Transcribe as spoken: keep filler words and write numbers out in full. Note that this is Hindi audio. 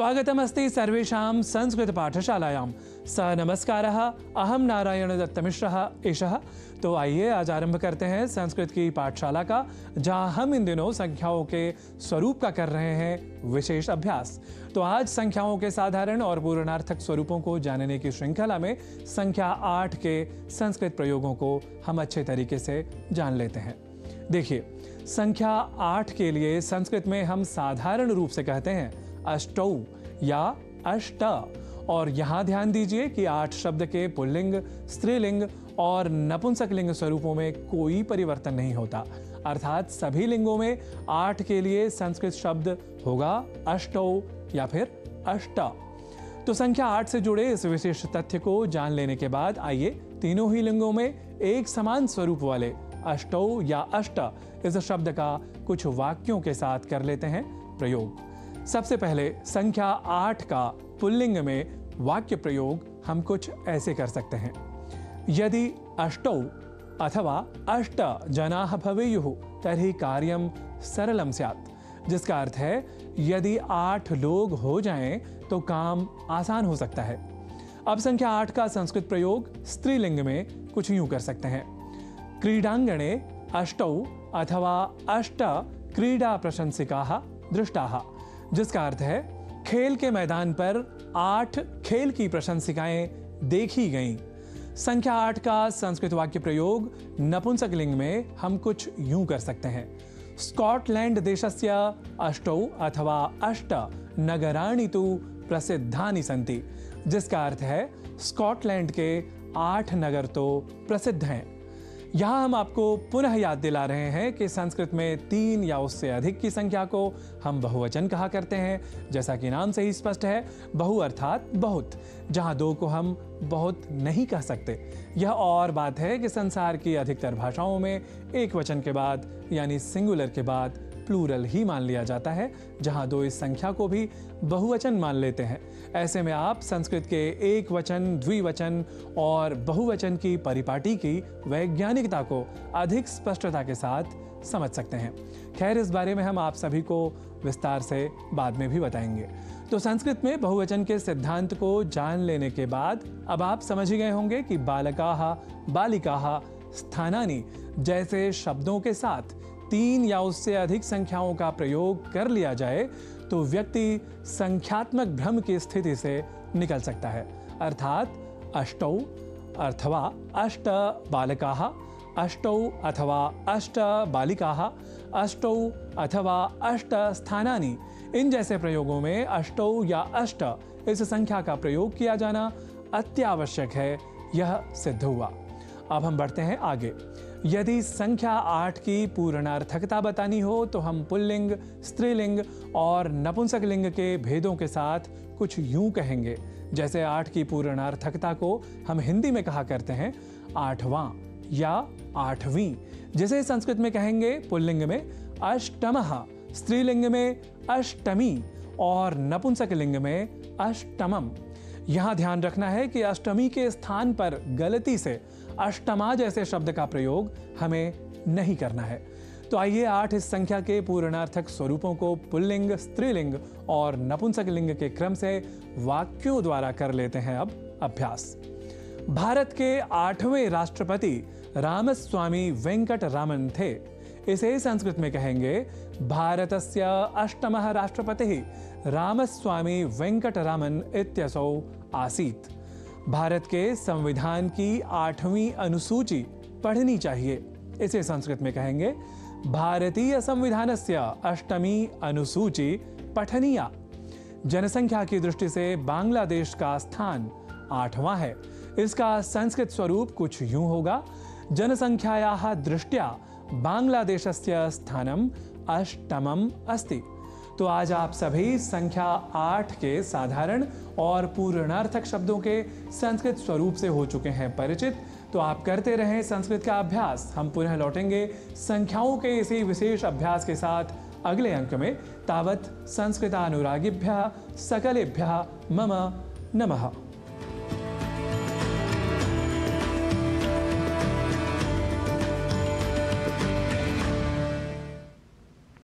स्वागतमस्ति सर्वेषां संस्कृतपाठशालायां सह नमस्कारः। अहं नारायण दत्त मिश्र एषः। तो आइए आज आरंभ करते हैं संस्कृत की पाठशाला का, जहां हम इन दिनों संख्याओं के स्वरूप का कर रहे हैं विशेष अभ्यास। तो आज संख्याओं के साधारण और पूर्णार्थक स्वरूपों को जानने की श्रृंखला में संख्या आठ के संस्कृत प्रयोगों को हम अच्छे तरीके से जान लेते हैं। देखिए, संख्या आठ के लिए संस्कृत में हम साधारण रूप से कहते हैं अष्टौ या अष्ट। और यहाँ ध्यान दीजिए कि आठ शब्द के पुल्लिंग, स्त्रीलिंग और नपुंसकलिंग स्वरूपों में कोई परिवर्तन नहीं होता, अर्थात सभी लिंगों में आठ के लिए संस्कृत शब्द होगा अष्टौ या फिर अष्ट। तो संख्या आठ से जुड़े इस विशेष तथ्य को जान लेने के बाद आइए तीनों ही लिंगों में एक समान स्वरूप वाले अष्टौ या अष्ट इस शब्द का कुछ वाक्यों के साथ कर लेते हैं प्रयोग। सबसे पहले संख्या आठ का पुल्लिंग में वाक्य प्रयोग हम कुछ ऐसे कर सकते हैं। यदि अष्टौ अथवा अष्ट जनाः भवेयुः तर्हि कार्यं सरलं स्यात्, जिसका अर्थ है यदि आठ लोग हो जाएं तो काम आसान हो सकता है। अब संख्या आठ का संस्कृत प्रयोग स्त्रीलिंग में कुछ यूं कर सकते हैं। क्रीडांगणे अष्टौ अथवा अष्ट क्रीडा प्रशंसिकाः दृष्टाः, जिसका अर्थ है खेल के मैदान पर आठ खेल की प्रशंसिकाएं देखी गईं। संख्या आठ का संस्कृत वाक्य प्रयोग नपुंसकलिंग में हम कुछ यूं कर सकते हैं। स्कॉटलैंड देशस्य अष्टौ अथवा अष्ट नगराणि तु प्रसिद्धानि सन्ति, जिसका अर्थ है स्कॉटलैंड के आठ नगर तो प्रसिद्ध हैं। यहाँ हम आपको पुनः याद दिला रहे हैं कि संस्कृत में तीन या उससे अधिक की संख्या को हम बहुवचन कहा करते हैं, जैसा कि नाम से ही स्पष्ट है। बहु अर्थात बहुत, जहाँ दो को हम बहुत नहीं कह सकते। यह और बात है कि संसार की अधिकतर भाषाओं में एक वचन के बाद यानी सिंगुलर के बाद प्लूरल ही मान लिया जाता है, जहाँ दो इस संख्या को भी बहुवचन मान लेते हैं। ऐसे में आप संस्कृत के एक वचन, द्विवचन और बहुवचन की परिपाटी की वैज्ञानिकता को अधिक स्पष्टता के साथ समझ सकते हैं। खैर, इस बारे में हम आप सभी को विस्तार से बाद में भी बताएंगे। तो संस्कृत में बहुवचन के सिद्धांत को जान लेने के बाद अब आप समझ ही गए होंगे कि बालकाः, बालिकाः, स्थानानि जैसे शब्दों के साथ तीन या उससे अधिक संख्याओं का प्रयोग कर लिया जाए तो व्यक्ति संख्यात्मक भ्रम की स्थिति से निकल सकता है, अर्थात अष्टौ अथवा अष्ट बालकाः, अष्टौ अथवा अष्ट बालिकाः, अष्टौ अथवा अष्ट स्थानानि। इन जैसे प्रयोगों में अष्टौ या अष्ट इस संख्या का प्रयोग किया जाना अत्यावश्यक है, यह सिद्ध हुआ। अब हम बढ़ते हैं आगे। यदि संख्या आठ की पूर्णार्थकता बतानी हो तो हम पुल्लिंग, स्त्रीलिंग और नपुंसकलिंग के भेदों के साथ कुछ यूं कहेंगे। जैसे आठ की पूर्णार्थकता को हम हिंदी में कहा करते हैं आठवां या आठवीं, जिसे संस्कृत में कहेंगे पुल्लिंग में अष्टमः, स्त्रीलिंग में अष्टमी और नपुंसकलिंग में अष्टमम। यहाँ ध्यान रखना है कि अष्टमी के स्थान पर गलती से अष्टमा जैसे शब्द का प्रयोग हमें नहीं करना है। तो आइए आठ इस संख्या के पूर्णार्थक स्वरूपों को पुल्लिंग, स्त्रीलिंग और नपुंसकलिंग के क्रम से वाक्यों द्वारा कर लेते हैं अब अभ्यास। भारत के आठवें राष्ट्रपति रामस्वामी वेंकटरामन थे। इसे संस्कृत में कहेंगे भारतस्य अष्टमः राष्ट्रपतिः रामस्वामी वेंकटरामन इत्यसौ आसीत्। भारत के संविधान की आठवीं अनुसूची पढ़नी चाहिए। इसे संस्कृत में कहेंगे भारतीय संविधानस्य अष्टमी अनुसूची पठनीया। जनसंख्या की दृष्टि से बांग्लादेश का स्थान आठवां है। इसका संस्कृत स्वरूप कुछ यूं होगा जनसंख्यायाः दृष्ट्या बांग्लादेशस्य स्थानम अष्टमम अस्ति। तो आज आप सभी संख्या आठ के साधारण और पूर्णार्थक शब्दों के संस्कृत स्वरूप से हो चुके हैं परिचित। तो आप करते रहें संस्कृत का अभ्यास। हम पुनः लौटेंगे संख्याओं के इसी विशेष अभ्यास के साथ अगले अंक में। तावत् संस्कृतानुरागिभ्यः सकलेभ्यः मम नमः।